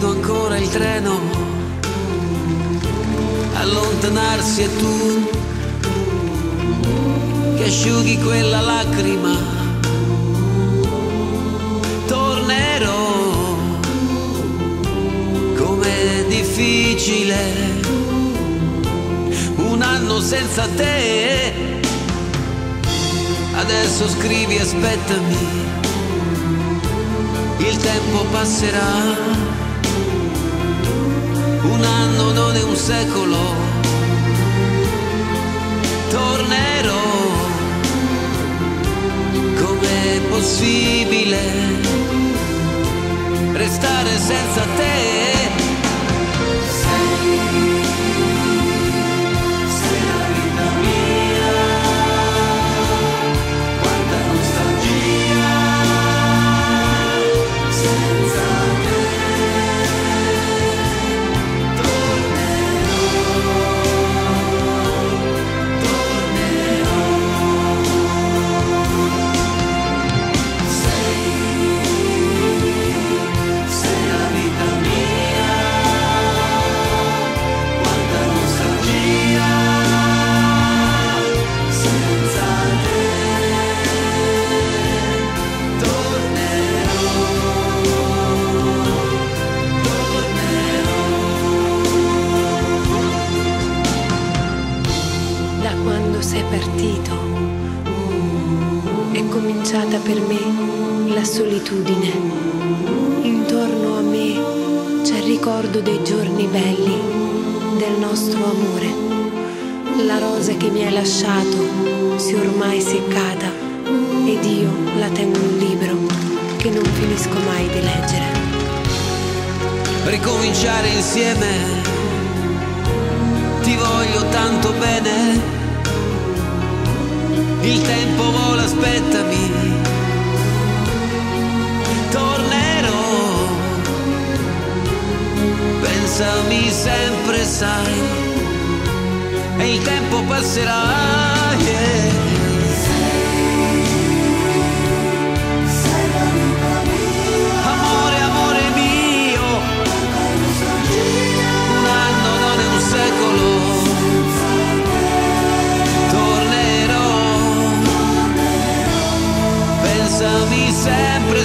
vedo ancora il treno allontanarsi e tu che asciughi quella lacrima. Tornerò, com'è difficile un anno senza te. Adesso scrivi, aspettami, il tempo passerà. Un anno non è un secolo. Tornerò, com'è possibile restare senza te? Sei partito, è cominciata per me la solitudine. Intorno a me c'è il ricordo dei giorni belli, del nostro amore. La rosa che mi hai lasciato si è ormai seccata ed io la tengo in un libro che non finisco mai di leggere. Ricominciare insieme, ti voglio tanto bene. Il tempo vola, aspettami. Tornerò, pensami sempre, sai, e il tempo passerà, yeah. Pensami sempre,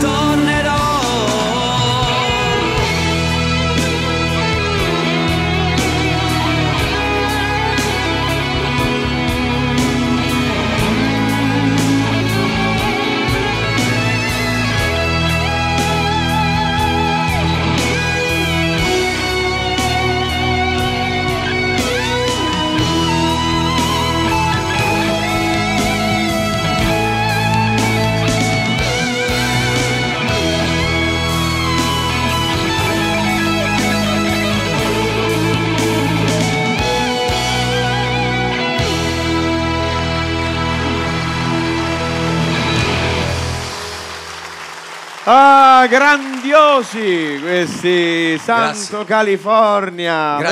tornerò. Ah, grandiosi questi, Santo Grazie. California. Grazie.